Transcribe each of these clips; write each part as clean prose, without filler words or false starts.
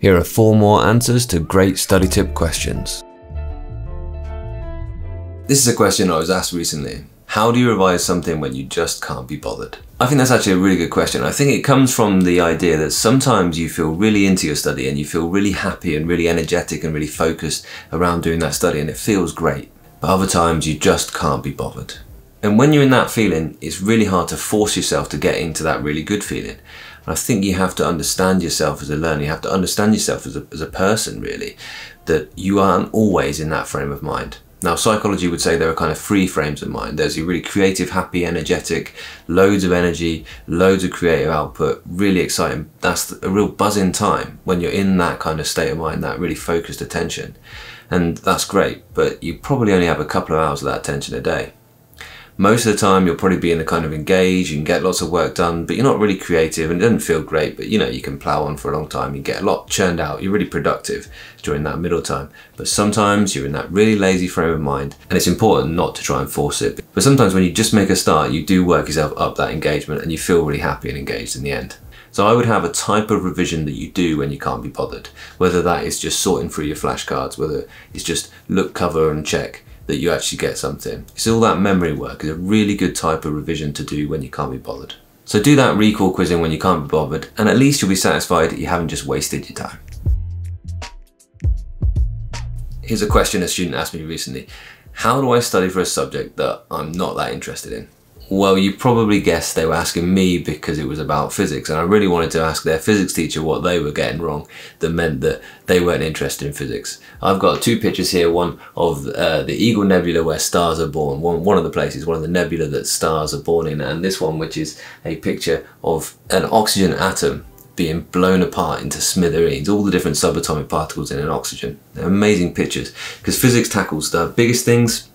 Here are 4 more answers to great study tip questions. This is a question I was asked recently. How do you revise something when you just can't be bothered? I think that's actually a really good question. I think it comes from the idea that sometimes you feel really into your study and you feel really happy and really energetic and really focused around doing that study and it feels great. But other times you just can't be bothered. And when you're in that feeling, it's really hard to force yourself to get into that really good feeling. And I think you have to understand yourself as a learner, you have to understand yourself as a person really, that you aren't always in that frame of mind. Now, psychology would say there are kind of 3 frames of mind. There's your really creative, happy, energetic, loads of energy, loads of creative output, really exciting. That's a real buzzing time when you're in that kind of state of mind, that really focused attention. And that's great, but you probably only have a couple of hours of that attention a day. Most of the time you'll probably be in a kind of engage, you can get lots of work done, but you're not really creative and it doesn't feel great, but you know, you can plow on for a long time, you get a lot churned out, you're really productive during that middle time. But sometimes you're in that really lazy frame of mind and it's important not to try and force it. But sometimes when you just make a start, you do work yourself up that engagement and you feel really happy and engaged in the end. So I would have a type of revision that you do when you can't be bothered, whether that is just sorting through your flashcards, whether it's just look, cover and check that you actually get something. It's all that memory work is a really good type of revision to do when you can't be bothered. So do that recall quizzing when you can't be bothered and at least you'll be satisfied that you haven't just wasted your time. Here's a question a student asked me recently. How do I study for a subject that I'm not that interested in? Well, you probably guessed they were asking me because it was about physics and I really wanted to ask their physics teacher what they were getting wrong that meant that they weren't interested in physics. I've got 2 pictures here, one of the Eagle Nebula where stars are born, one of the places, one of the nebula that stars are born in, and this one which is a picture of an oxygen atom being blown apart into smithereens, all the different subatomic particles in an oxygen. They're amazing pictures because physics tackles the biggest things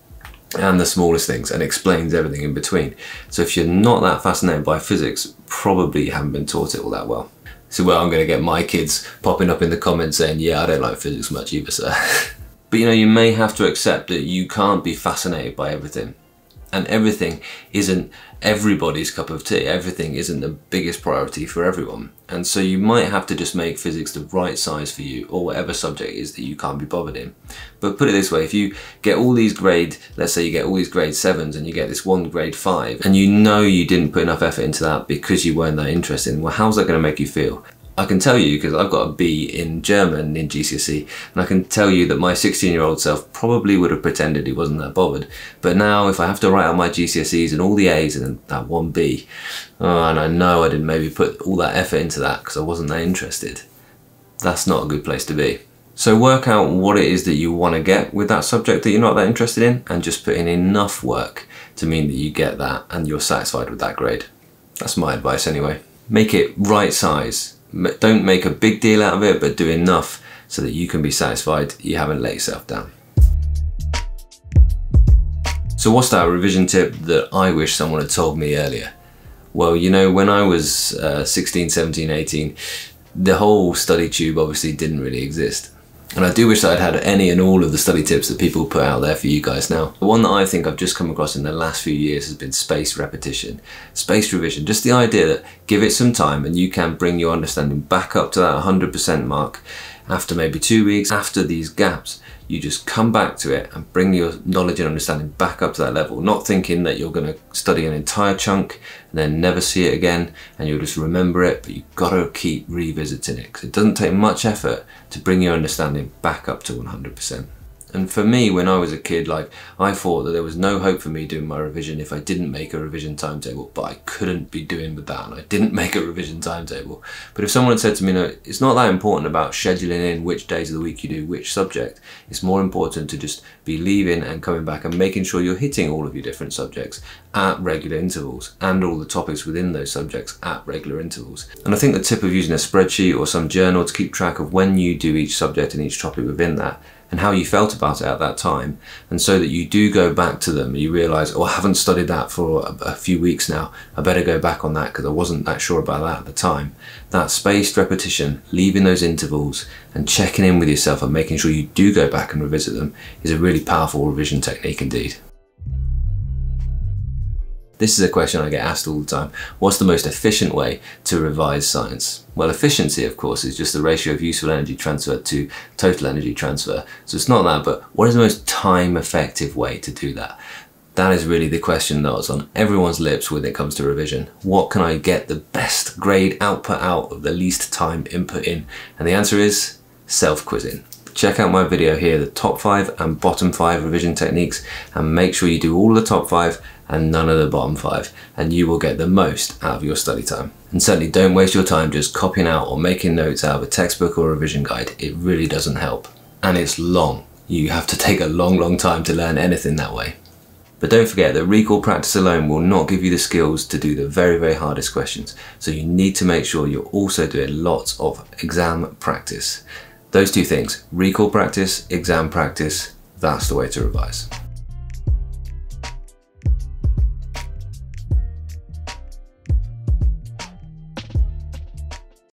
and the smallest things and explains everything in between. So if you're not that fascinated by physics, probably you haven't been taught it all that well. So where I'm going to get my kids popping up in the comments saying, yeah, I don't like physics much either, sir. But you know, you may have to accept that you can't be fascinated by everything. And everything isn't everybody's cup of tea. Everything isn't the biggest priority for everyone. And so you might have to just make physics the right size for you or whatever subject it is that you can't be bothered in. But put it this way, if you get all these let's say you get all these grade 7s and you get this one grade 5 and you know you didn't put enough effort into that because you weren't that interested, well, how's that going to make you feel? I can tell you because I've got a B in German in GCSE and I can tell you that my 16-year-old self probably would have pretended he wasn't that bothered. But now if I have to write out my GCSEs and all the A's and that one B, and I know I didn't maybe put all that effort into that because I wasn't that interested, that's not a good place to be. So work out what it is that you want to get with that subject that you're not that interested in and just put in enough work to mean that you get that and you're satisfied with that grade. That's my advice anyway. Make it right size. Don't make a big deal out of it, but do enough so that you can be satisfied you haven't let yourself down. So what's that revision tip that I wish someone had told me earlier? Well, you know, when I was 16, 17, 18, the whole study tube obviously didn't really exist. And I do wish that I'd had any and all of the study tips that people put out there for you guys now. The one that I think I've just come across in the last few years has been spaced repetition, spaced revision. Just the idea that give it some time and you can bring your understanding back up to that 100% mark after maybe 2 weeks, after these gaps. You just come back to it and bring your knowledge and understanding back up to that level, not thinking that you're going to study an entire chunk and then never see it again and you'll just remember it, but you've got to keep revisiting it because it doesn't take much effort to bring your understanding back up to 100%. And for me, when I was a kid, like, I thought that there was no hope for me doing my revision if I didn't make a revision timetable, but I couldn't be doing with that and I didn't make a revision timetable. But if someone had said to me, no, it's not that important about scheduling in which days of the week you do which subject, it's more important to just be leaving and coming back and making sure you're hitting all of your different subjects at regular intervals and all the topics within those subjects at regular intervals. And I think the tip of using a spreadsheet or some journal to keep track of when you do each subject and each topic within that and how you felt about it at that time, and so that you do go back to them, you realise, oh, I haven't studied that for a few weeks now, I better go back on that because I wasn't that sure about that at the time. That spaced repetition, leaving those intervals and checking in with yourself and making sure you do go back and revisit them is a really powerful revision technique indeed. This is a question I get asked all the time. What's the most efficient way to revise science? Well, efficiency, of course, is just the ratio of useful energy transfer to total energy transfer. So it's not that, but what is the most time-effective way to do that? That is really the question that was on everyone's lips when it comes to revision. What can I get the best grade output out of the least time input in? And the answer is self-quizzing. Check out my video here, the top 5 and bottom 5 revision techniques, and make sure you do all the top 5 and none of the bottom 5, and you will get the most out of your study time. And certainly don't waste your time just copying out or making notes out of a textbook or a revision guide. It really doesn't help. And it's long. You have to take a long time to learn anything that way. But don't forget that recall practice alone will not give you the skills to do the very hardest questions. So you need to make sure you're also doing lots of exam practice. Those two things, recall practice, exam practice, that's the way to revise.